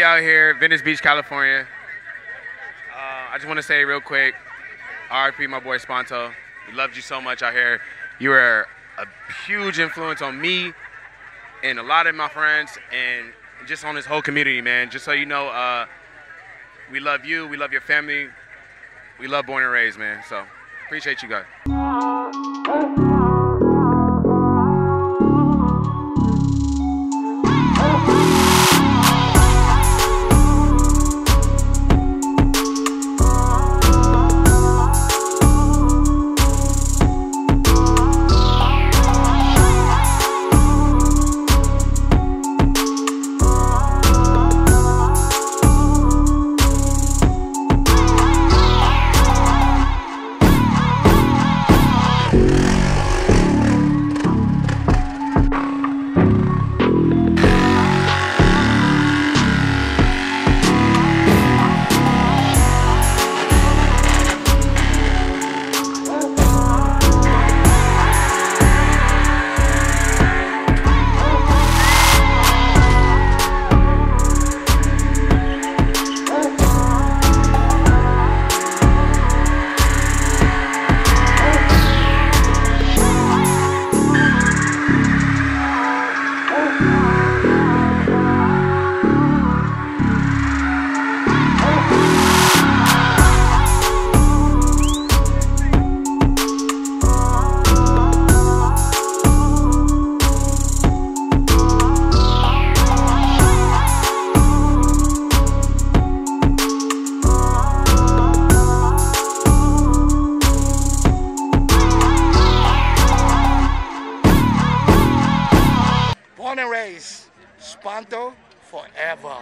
we out here, Venice Beach, California. I just want to say real quick, RIP my boy Sponto. We loved you so much out here. You were a huge influence on me and a lot of my friends and just on this whole community, man. Just so you know, we love you, we love your family, we love Born and Raised, man. So appreciate you guys. Born and Raised, Sponto forever.